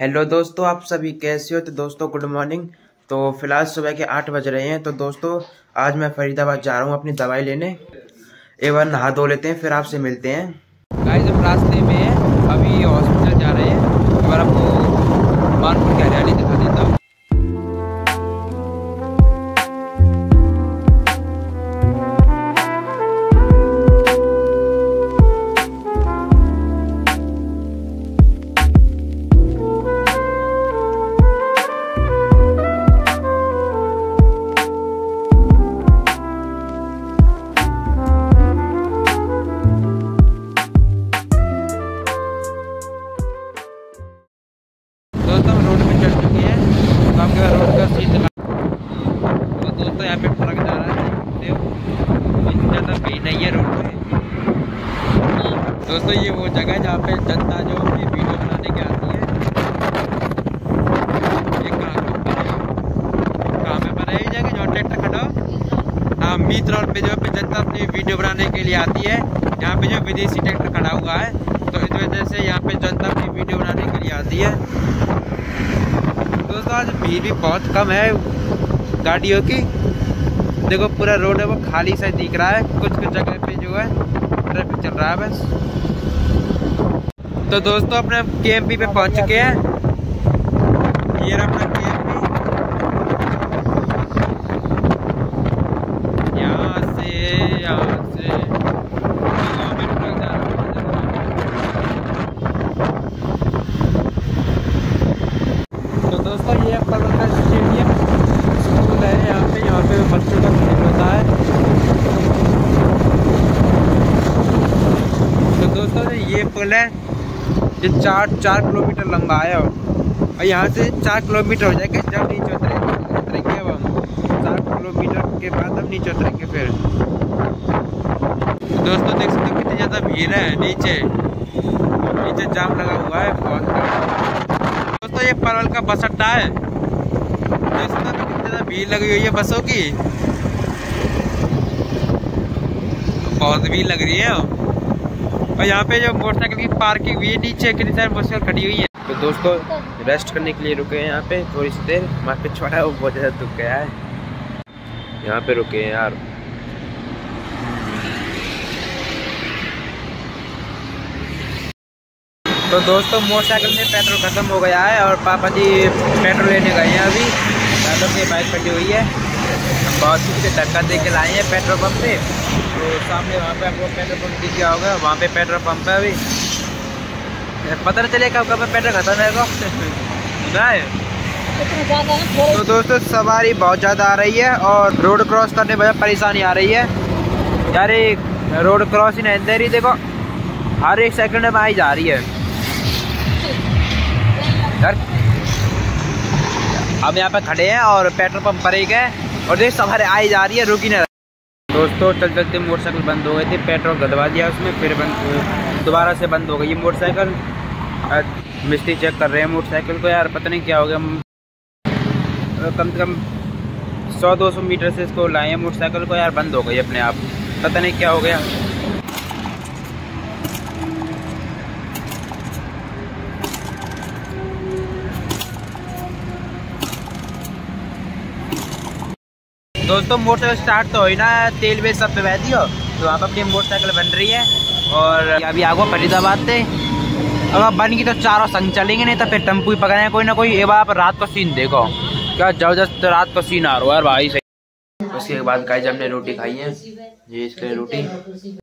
Hello दोस्तों, आप सभी कैसे हो। तो दोस्तों गुड मॉर्निंग। तो फिलहाल सुबह के 8 बज रहे हैं। तो दोस्तों आज मैं फरीदाबाद जा रहा हूँ अपनी दवाई लेने। एक बार नहा धो लेते हैं, फिर आपसे मिलते हैं। गाइस हम रास्ते में हैं, अभी हॉस्पिटल जा रहे हैं। एक बार आपको मानपुर की हरियाली दिखा देता हूँ। यहाँ पे ट्रक जा रहा है, ज़्यादा भीड़ नहीं है रोड पे। दोस्तों ये वो जगह है जहाँ पे जनता जो अपनी वीडियो बनाने के आती है। ये कहाँ पे बनाई जगह, जो ट्रैक्टर खड़ा हो बीच रोड पे, जो पे जनता अपनी वीडियो बनाने के लिए आती है। यहाँ पे जो विदेशी ट्रैक्टर खड़ा हुआ है, तो इस वजह से यहाँ पे जनता अपनी वीडियो बनाने के लिए आती है। दोस्तों आज भीड़ भी बहुत कम है गाड़ियों की। देखो पूरा रोड है वो खाली सा दिख रहा है, कुछ कुछ जगह पे जो है ट्रैफिक चल रहा है बस। तो दोस्तों अपने केएमपी पे पहुंच चुके हैं। ये रहा अपना केएमपी। यहाँ से तो दोस्तों ये स्टेडियम है यहाँ पे बच्चों का खेल होता है। तो दोस्तों ये पुल है जो चार किलोमीटर लंबा है, और यहाँ से 4 किलोमीटर हो जाएगा जब नीचे उतरेंगे। अब हम 4 किलोमीटर के बाद हम नीचे उतरेंगे फिर। दोस्तों देख सकते हो कितनी ज़्यादा भीड़ है, नीचे जाम लगा हुआ है बहुत। दोस्तों ये पलवल का बस अड्डा है, भीड़ लगी हुई है बसों की, बहुत भीड़ लग रही है। और यहाँ पे जो मोटरसाइकिल की पार्किंग हुई है, नीचे कितनी सारी मोटरसाइकिल खड़ी हुई है। तो दोस्तों रेस्ट करने के लिए रुके हैं यहाँ पे थोड़ी सी देर। हमारे पे छोड़ा है वो बहुत ज़्यादा दुख गया है, यहाँ पे रुके हैं यार। तो दोस्तों मोटरसाइकिल में पेट्रोल खत्म हो गया है और पापा जी पेट्रोल लेने गए हैं। अभी के बाइक खड़ी हुई है, बहुत ही से धक्का दे के लाए हैं पेट्रोल पंप पे। तो सामने वहाँ पे आपको पेट्रोल पंप दिख गया होगा, वहाँ पे पेट्रोल पंप है। अभी पता नहीं चलेगा कब कब पेट्रोल खत्म है ना। तो दोस्तों सवारी बहुत ज़्यादा आ रही है और रोड क्रॉस करने में परेशानी आ रही है यार। रोड क्रॉस ही अंदर ही देखो हर एक सेकेंड में आई जा रही है यार। हम यहाँ पे खड़े हैं और पेट्रोल पंप पर ही गए और देख सवारी आई जा रही है, रुकी नहीं रही। दोस्तों चल चलते मोटरसाइकिल बंद हो गई थी, पेट्रोल गदवा दिया उसमें, फिर बंद दोबारा से बंद हो गई मोटरसाइकिल। मिस्त्री चेक कर रहे हैं मोटरसाइकिल को यार, पता नहीं क्या हो गया। कम से कम 100-200 मीटर से इसको लाए हैं मोटरसाइकिल को यार, बंद हो गई अपने आप, पता नहीं क्या हो गया। दोस्तों मोटरसाइकिल स्टार्ट तो हो ही ना, तेल वेल सब पे बह दियो। तो आप अपनी मोटरसाइकिल बन रही है और अभी आगो फरीदाबाद से। अगर बन गई तो चारों संग चलेंगे, नहीं तो फिर टेम्पू ही पकड़े कोई ना कोई। एक बार आप रात को सीन देखो क्या जबरदस्त, रात को सीन आ रहा है भाई सही। उसके बाद गाइस हमने रोटी खाई है, ये इसके रोटी।